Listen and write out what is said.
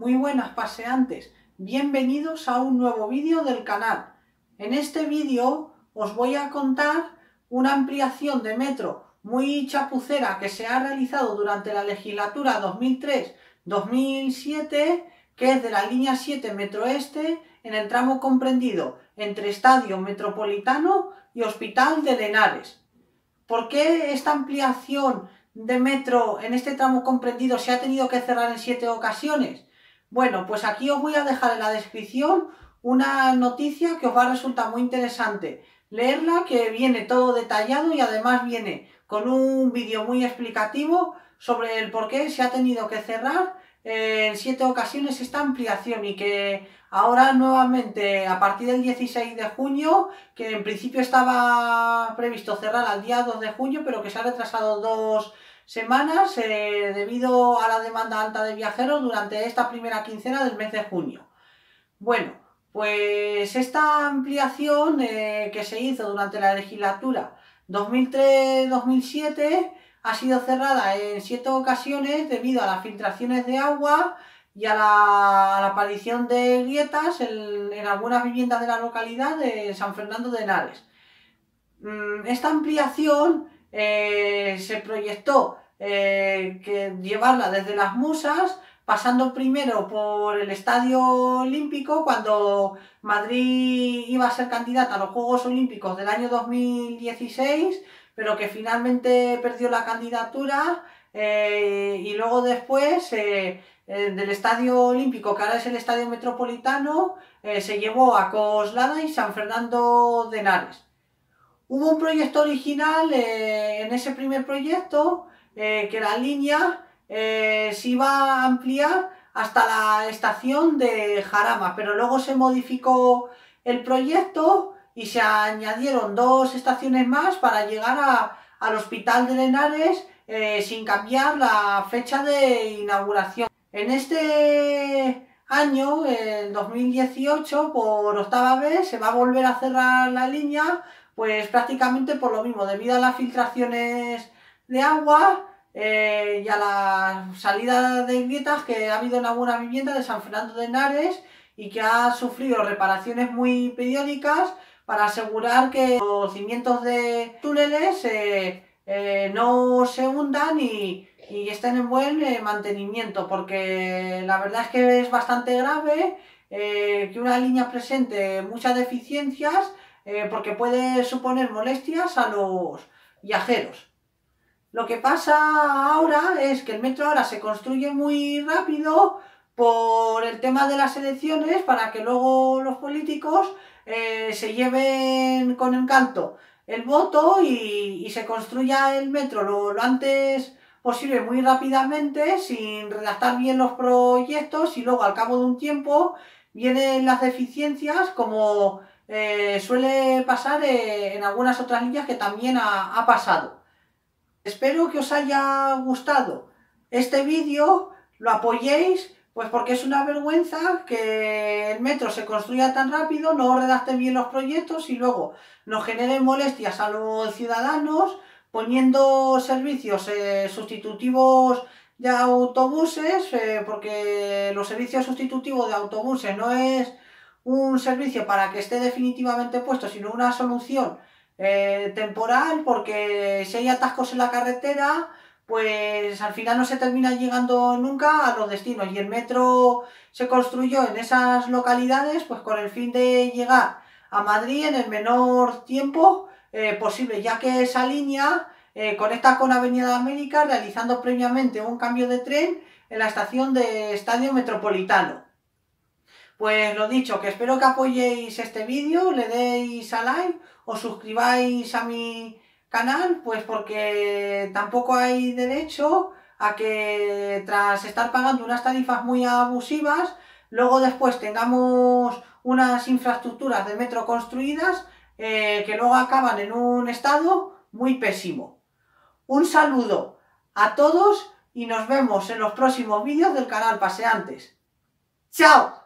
Muy buenas paseantes, bienvenidos a un nuevo vídeo del canal. En este vídeo os voy a contar una ampliación de metro muy chapucera que se ha realizado durante la legislatura 2003-2007, que es de la línea 7 Metroeste en el tramo comprendido entre Estadio Metropolitano y Hospital de Henares. ¿Por qué esta ampliación de metro en este tramo comprendido se ha tenido que cerrar en 7 ocasiones? Bueno, pues aquí os voy a dejar en la descripción una noticia que os va a resultar muy interesante leerla, que viene todo detallado y además viene con un vídeo muy explicativo sobre el por qué se ha tenido que cerrar en 7 ocasiones esta ampliación y que ahora nuevamente a partir del 16 de junio, que en principio estaba previsto cerrar al día 2 de junio, pero que se ha retrasado 2 semanas debido a la demanda alta de viajeros durante esta primera quincena del mes de junio. Bueno, pues esta ampliación que se hizo durante la legislatura 2003-2007 ha sido cerrada en 7 ocasiones debido a las filtraciones de agua y a la aparición de grietas en algunas viviendas de la localidad de San Fernando de Henares. Esta ampliación se proyectó que llevarla desde Las Musas, pasando primero por el Estadio Olímpico, cuando Madrid iba a ser candidata a los Juegos Olímpicos del año 2016, pero que finalmente perdió la candidatura, y luego después del Estadio Olímpico, que ahora es el Estadio Metropolitano, se llevó a Coslada y San Fernando de Henares. Hubo un proyecto original, en ese primer proyecto, que la línea se iba a ampliar hasta la estación de Jarama, pero luego se modificó el proyecto y se añadieron 2 estaciones más para llegar al Hospital de Henares sin cambiar la fecha de inauguración. En este año, el 2018, por 8ª vez se va a volver a cerrar la línea, pues prácticamente por lo mismo, debido a las filtraciones de agua y a la salida de grietas que ha habido en algunas viviendas de San Fernando de Henares y que ha sufrido reparaciones muy periódicas para asegurar que los cimientos de túneles no se hundan y estén en buen mantenimiento, porque la verdad es que es bastante grave que una línea presente muchas deficiencias, porque puede suponer molestias a los viajeros. Lo que pasa ahora es que el metro ahora se construye muy rápido por el tema de las elecciones, para que luego los políticos se lleven con encanto el voto y se construya el metro lo antes posible, muy rápidamente, sin redactar bien los proyectos, y luego al cabo de un tiempo vienen las deficiencias, como suele pasar en algunas otras líneas que también ha pasado. Espero que os haya gustado este vídeo, lo apoyéis, pues porque es una vergüenza que el metro se construya tan rápido, no redacten bien los proyectos y luego nos generen molestias a los ciudadanos, poniendo servicios sustitutivos de autobuses, porque los servicios sustitutivos de autobuses no es un servicio para que esté definitivamente puesto, sino una solución temporal, porque si hay atascos en la carretera, pues al final no se termina llegando nunca a los destinos, y el metro se construyó en esas localidades pues con el fin de llegar a Madrid en el menor tiempo posible, ya que esa línea conecta con Avenida América, realizando previamente un cambio de tren en la estación de Estadio Metropolitano. Pues lo dicho, que espero que apoyéis este vídeo, le deis a like, os suscribáis a mi canal, pues porque tampoco hay derecho a que tras estar pagando unas tarifas muy abusivas, luego después tengamos unas infraestructuras de metro construidas que luego acaban en un estado muy pésimo. Un saludo a todos y nos vemos en los próximos vídeos del canal Paseantes. ¡Chao!